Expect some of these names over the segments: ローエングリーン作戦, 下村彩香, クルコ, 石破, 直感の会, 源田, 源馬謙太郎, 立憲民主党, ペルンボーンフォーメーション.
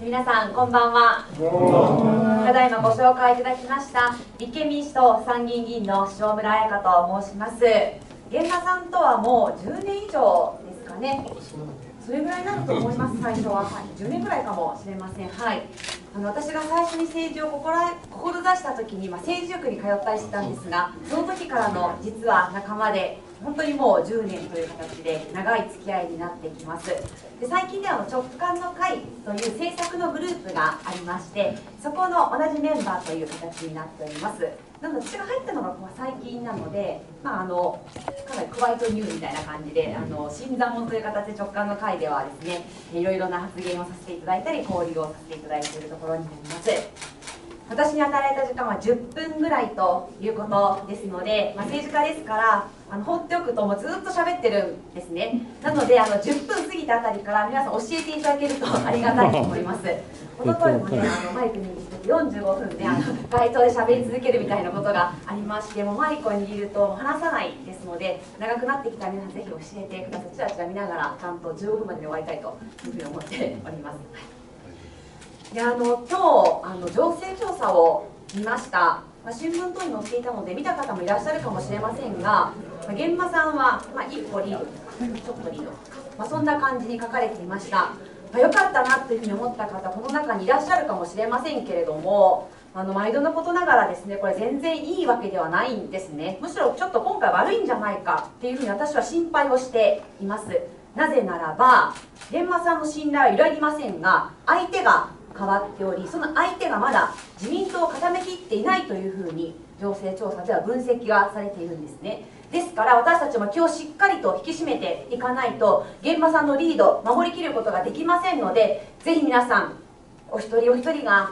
皆さんこんばんは。ただいまご紹介いただきました立憲民主党参議院議員の下村彩香と申します。源田さんとはもう10年以上ですかね。それぐらいになると思います。最初は、はい、10年ぐらいかもしれません。はい、私が最初に政治を志した時に、政治塾に通ったりしてたんですが、その時からの実は仲間で、本当にもう10年という形で長い付き合いになってきます。で、最近では直感の会という制作のグループがありまして、そこの同じメンバーという形になっております。なので私が入ったのが最近なので、かなりクワイトニューみたいな感じで、新参者という形で直感の会ではですね、いろいろな発言をさせていただいたり、交流をさせていただいているところになります。私に与えた時間は10分ぐらいということですので、政治家ですから放っておくともうずっと喋ってるんですね。なので10分過ぎたあたりから皆さん教えていただけるとありがたいと思います。おとといもね、マリコに45分ね、街頭で喋り続けるみたいなことがありまして、もうマリコにいると話さないですので、長くなってきたら皆さんぜひ教えてください。ちらちら見ながらちゃんと15分までに終わりたいというふうに思っております。で、今日情勢調査を見ました。新聞等に載っていたので見た方もいらっしゃるかもしれませんが、源馬さんは一歩リード、ちょっとリード、そんな感じに書かれていました。良かったなというふうに思った方、この中にいらっしゃるかもしれませんけれども、毎度のことながらですね、これ全然いいわけではないんですね。むしろちょっと今回悪いんじゃないかっていうふうに私は心配をしています。なぜならば、源馬さんの信頼は揺らぎませんが、相手が変わっており、その相手がまだ自民党を固めきっていないというふうに情勢調査では分析がされているんですね。ですから私たちも気をしっかりと引き締めていかないと、源馬さんのリード守りきることができませんので、ぜひ皆さんお一人お一人が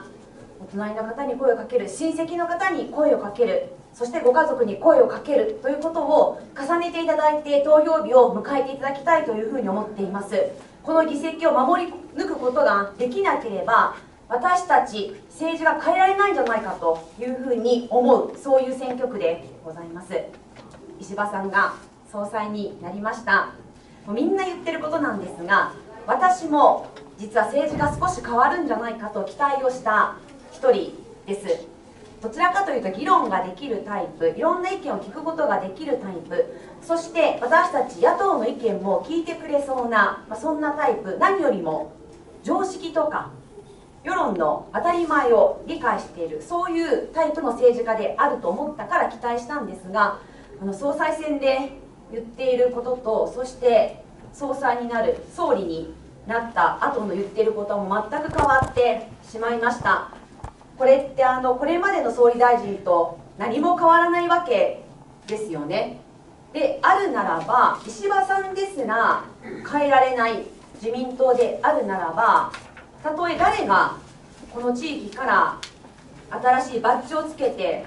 お隣の方に声をかける、親戚の方に声をかける、そしてご家族に声をかけるということを重ねていただいて、投票日を迎えていただきたいというふうに思っています。この議席を守り抜くことができなければ、私たち政治が変えられないんじゃないかというふうに思う、そういう選挙区でございます。石破さんが総裁になりました。もうみんな言ってることなんですが、私も実は政治が少し変わるんじゃないかと期待をした一人です。どちらかというと議論ができるタイプ、いろんな意見を聞くことができるタイプ、そして私たち野党の意見も聞いてくれそうな、そんなタイプ、何よりも常識とか世論の当たり前を理解している、そういうタイプの政治家であると思ったから期待したんですが、総裁選で言っていることと、そして総裁になる、総理になった後の言っていることも全く変わってしまいました。これってこれまでの総理大臣と何も変わらないわけですよね。であるならば、石破さんですら変えられない自民党であるならば、たとえ誰がこの地域から新しいバッジをつけて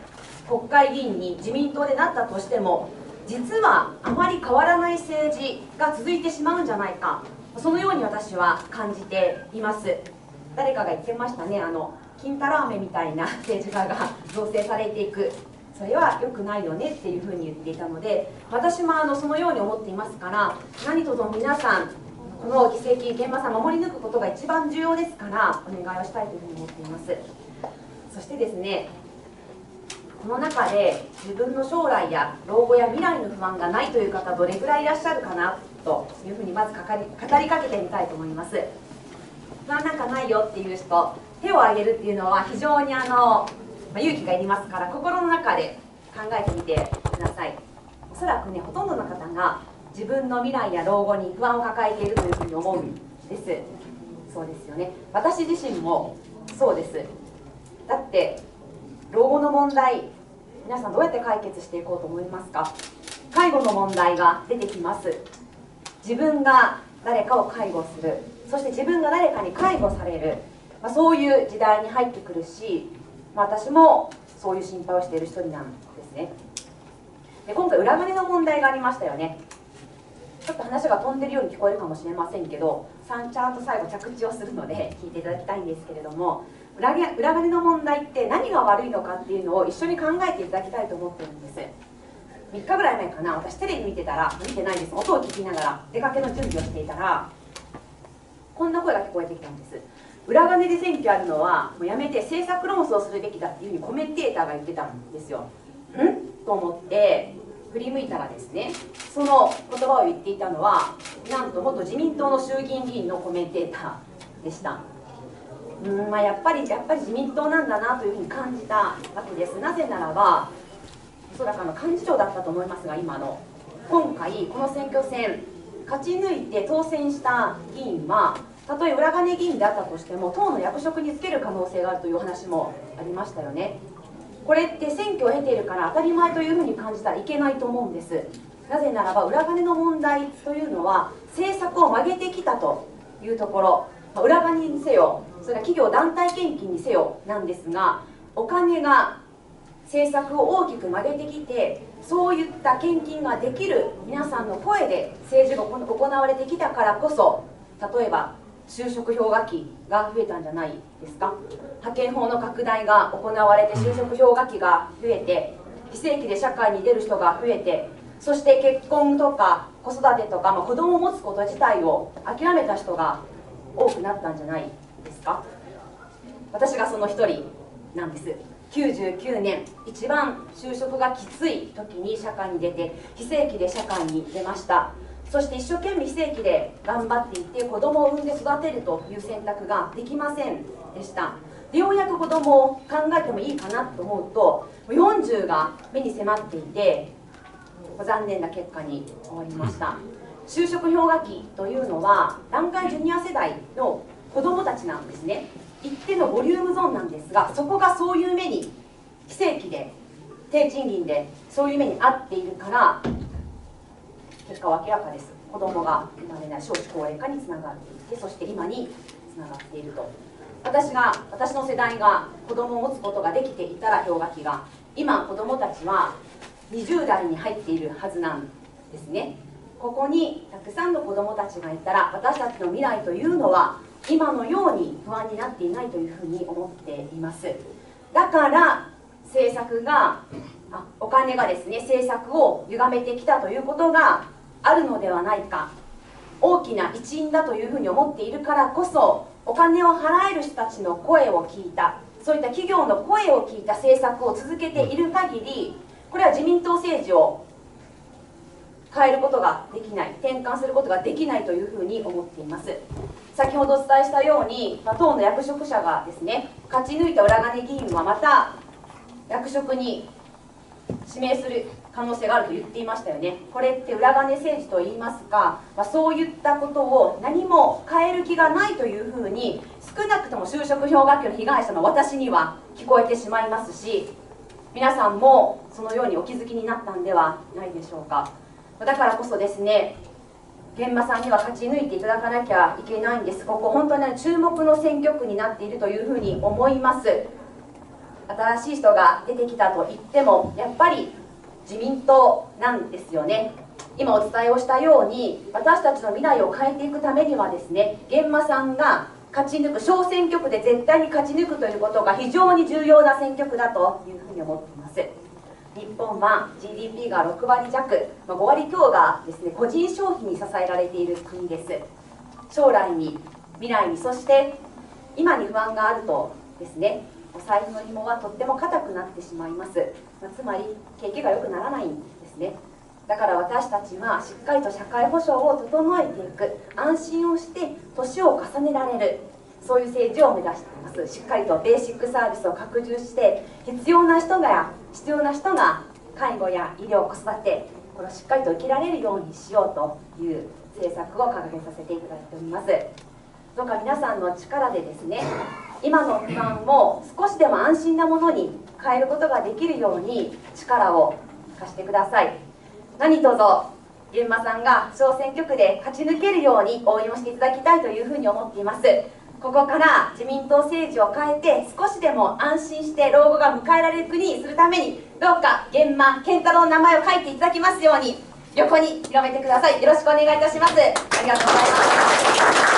国会議員に自民党でなったとしても、実はあまり変わらない政治が続いてしまうんじゃないか、そのように私は感じています。誰かが言ってましたね、金太郎飴みたいな政治家が造成されていく、それは良くないよねっていうふうに言っていたので、私もそのように思っていますから、何とぞ皆さん、この議席、源馬さん守り抜くことが一番重要ですから、お願いをしたいというふうに思っています。そしてですね、この中で自分の将来や老後や未来の不安がないという方、どれぐらいいらっしゃるかなというふうに、まず語りかけてみたいと思います。不安なんかないよっていう人、手を挙げるっていうのは非常に勇気がいりますから、心の中で考えてみてください。おそらくね、ほとんどの方が自分の未来や老後に不安を抱えているというふうに思うんです。そうですよね、私自身もそうです。だって老後の問題、皆さんどうやって解決していこうと思いますか？介護の問題が出てきます。自分が誰かを介護する、そして自分が誰かに介護される、そういう時代に入ってくるし、私もそういう心配をしている一人なんですね。で、今回裏金の問題がありましたよね。ちょっと話が飛んでるように聞こえるかもしれませんけど、3ちゃんと最後着地をするので聞いていただきたいんですけれども、裏金の問題って何が悪いのかっていうのを一緒に考えていただきたいと思ってるんです。3日ぐらい前かな、私テレビ見てたら、見てないです、音を聞きながら出かけの準備をしていたら、こんな声が聞こえてきたんです。裏金で選挙あるのはもうやめて政策論争をするべきだっていうふうにコメンテーターが言ってたんですよ。んと思って振り向いたらですね、その言葉を言っていたのはなんと元自民党の衆議院議員のコメンテーターでした。まあ、やっぱり自民党なんだなというふうに感じたわけです。なぜならば、おそらく幹事長だったと思いますが、今回この選挙戦勝ち抜いて当選した議員はたとえ裏金議員であったとしても党の役職に就ける可能性があるというお話もありましたよね。これって選挙を経ているから当たり前というふうに感じたらいけないと思うんです。なぜならば裏金の問題というのは政策を曲げてきたというところ、裏金にせよ、それは企業団体献金にせよなんですが、お金が政策を大きく曲げてきて、そういった献金ができる皆さんの声で政治が行われてきたからこそ、例えば就職氷河期が増えたんじゃないですか。派遣法の拡大が行われて就職氷河期が増えて、非正規で社会に出る人が増えて、そして結婚とか子育てとか、子供を持つこと自体を諦めた人が多くなったんじゃないですか。私がその一人なんです。99年、一番就職がきつい時に社会に出て、非正規で社会に出ました。そして一生懸命非正規で頑張っていて、子供を産んで育てるという選択ができませんでした。で、ようやく子供を考えてもいいかなと思うと、40が目に迫っていて、残念な結果に終わりました。就職氷河期というのは、団塊ジュニア世代の子供たちなんですね。一定のボリュームゾーンなんですが、そこがそういう目に、非正規で低賃金でそういう目に遭っているから、結果は明らかです。子どもが生まれない、少子高齢化につながっていて、そして今につながっていると。私の世代が子どもを持つことができていたら氷河期が、今子どもたちは20代に入っているはずなんですね。ここにたくさんの子どもたちがいたら、私たちの未来というのは今のように不安になっていないというふうに思っています。だからお金がですね、政策を歪めてきたということがあるのではないか、大きな一因だというふうに思っているからこそ、お金を払える人たちの声を聞いた、そういった企業の声を聞いた政策を続けている限り、これは自民党政治を変えることができない、転換することができないというふうに思っています。先ほどお伝えしたように、党の役職者がですね、勝ち抜いた裏金議員はまた役職に指名する可能性があると言っていましたよね。これって裏金政治といいますか、そういったことを何も変える気がないというふうに、少なくとも就職氷河期の被害者の私には聞こえてしまいますし、皆さんもそのようにお気づきになったんではないでしょうか。だからこそですね、現場さんには勝ち抜いていただかなきゃいけないんです。ここ本当に注目の選挙区になっているというふうに思います。新しい人が出てきたといっても、やっぱり自民党なんですよね。今お伝えをしたように、私たちの未来を変えていくためにはですね、現場さんが勝ち抜く、小選挙区で絶対に勝ち抜くということが非常に重要な選挙区だというふうに思っています。日本は GDP が6割弱、5割強がですね、個人消費に支えられている国です。将来に、未来に、そして今に不安があるとですね、お財布の紐はとっても固くなってしまいます。つまり景気が良くならないんですね。だから私たちはしっかりと社会保障を整えていく、安心をして年を重ねられる、そういう政治を目指しています。しっかりとベーシックサービスを拡充して、必要な人が介護や医療、子育て、これをしっかりと受けられるようにしようという政策を掲げさせていただいております。どうか皆さんの力でですね、今の不安を少しでも安心なものに変えることができるように力を貸してください。何卒現場さんが小選挙区で勝ち抜けるように応援をしていただきたいというふうに思っています。ここから自民党政治を変えて、少しでも安心して老後が迎えられる国にするために、どうか源馬謙太郎の名前を書いていただきますように、横に広めてください。よろしくお願いいたします。ありがとうございます。